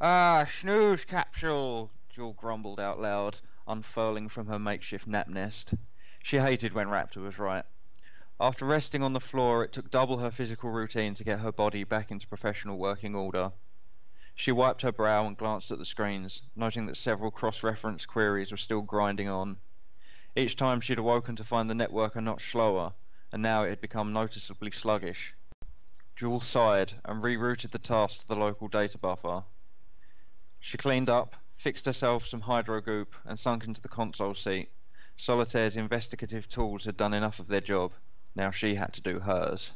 Ah, snooze capsule! Jewel grumbled out loud, unfurling from her makeshift nap nest. She hated when Raptor was right. After resting on the floor, it took double her physical routine to get her body back into professional working order. She wiped her brow and glanced at the screens, noting that several cross-reference queries were still grinding on. Each time she'd awoken to find the network a notch slower, and now it had become noticeably sluggish. Jewel sighed and rerouted the task to the local data buffer. She cleaned up, fixed herself some hydro goop, and sunk into the console seat. Solitaire's investigative tools had done enough of their job. Now she had to do hers.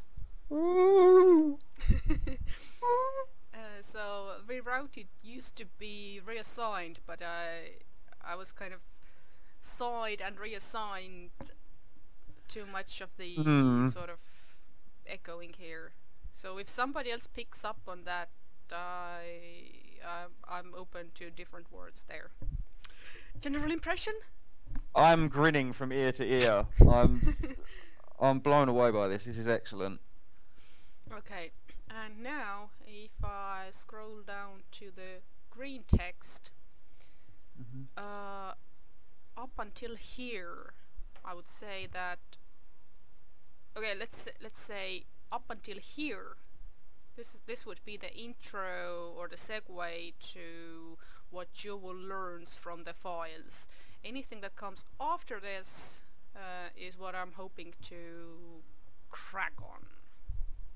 So rerouted used to be reassigned, but I was kind of sighed and reassigned too much of the sort of echoing here. So if somebody else picks up on that, I'm open to different words there. General impression? I'm grinning from ear to ear. I'm blown away by this. This is excellent. Okay, and now if I scroll down to the green text, up until here, I would say that. Okay, let's say up until here. This would be the intro or the segue to what Jewel learns from the files. Anything that comes after this is what I'm hoping to crack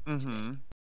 on.